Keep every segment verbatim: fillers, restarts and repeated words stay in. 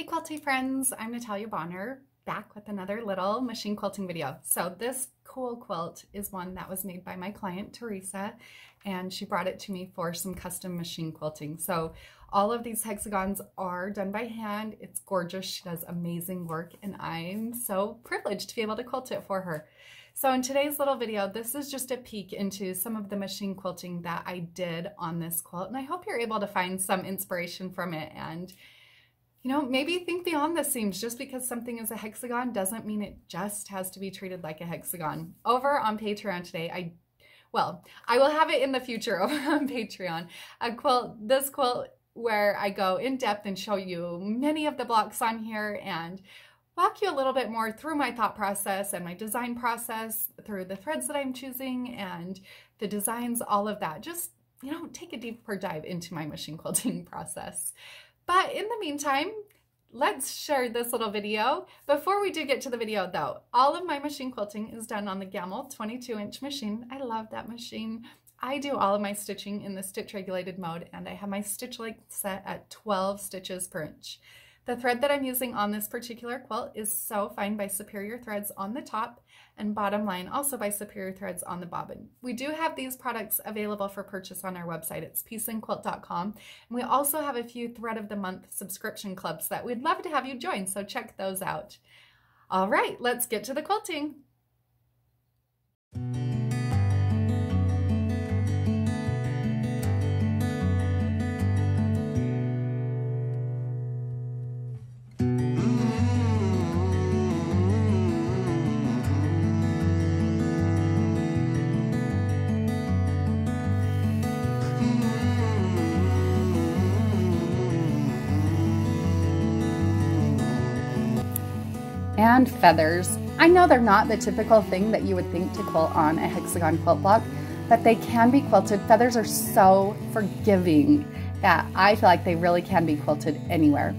Hey quilty friends, I'm Natalia Bonner, back with another little machine quilting video. So this cool quilt is one that was made by my client Teresa, and she brought it to me for some custom machine quilting. So all of these hexagons are done by hand. It's gorgeous. She does amazing work and I'm so privileged to be able to quilt it for her. So in today's little video, this is just a peek into some of the machine quilting that I did on this quilt, and I hope you're able to find some inspiration from it and, you know, maybe think beyond the seams. Just because something is a hexagon doesn't mean it just has to be treated like a hexagon. Over on Patreon today, I, well, I will have it in the future over on Patreon, a quilt, this quilt where I go in depth and show you many of the blocks on here and walk you a little bit more through my thought process and my design process, through the threads that I'm choosing and the designs, all of that. Just, you know, take a deeper dive into my machine quilting process. But in the meantime, let's share this little video. Before we do get to the video though, all of my machine quilting is done on the Gammill twenty-two inch machine. I love that machine. I do all of my stitching in the stitch regulated mode, and I have my stitch length set at twelve stitches per inch. The thread that I'm using on this particular quilt is So Fine by Superior Threads on the top, and Bottom Line also by Superior Threads on the bobbin. We do have these products available for purchase on our website. It's piece and quilt dot com, and we also have a few Thread of the Month subscription clubs that we'd love to have you join, so check those out. All right, let's get to the quilting. And feathers. I know they're not the typical thing that you would think to quilt on a hexagon quilt block, but they can be quilted. Feathers are so forgiving that I feel like they really can be quilted anywhere.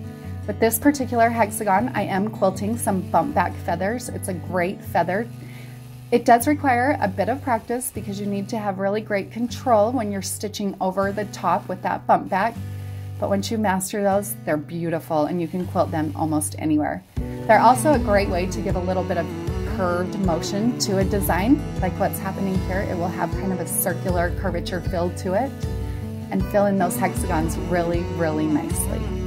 With this particular hexagon, I am quilting some bump back feathers. It's a great feather. It does require a bit of practice because you need to have really great control when you're stitching over the top with that bump back. But once you master those, they're beautiful and you can quilt them almost anywhere. They're also a great way to give a little bit of curved motion to a design, like what's happening here. It will have kind of a circular curvature feel to it and fill in those hexagons really, really nicely.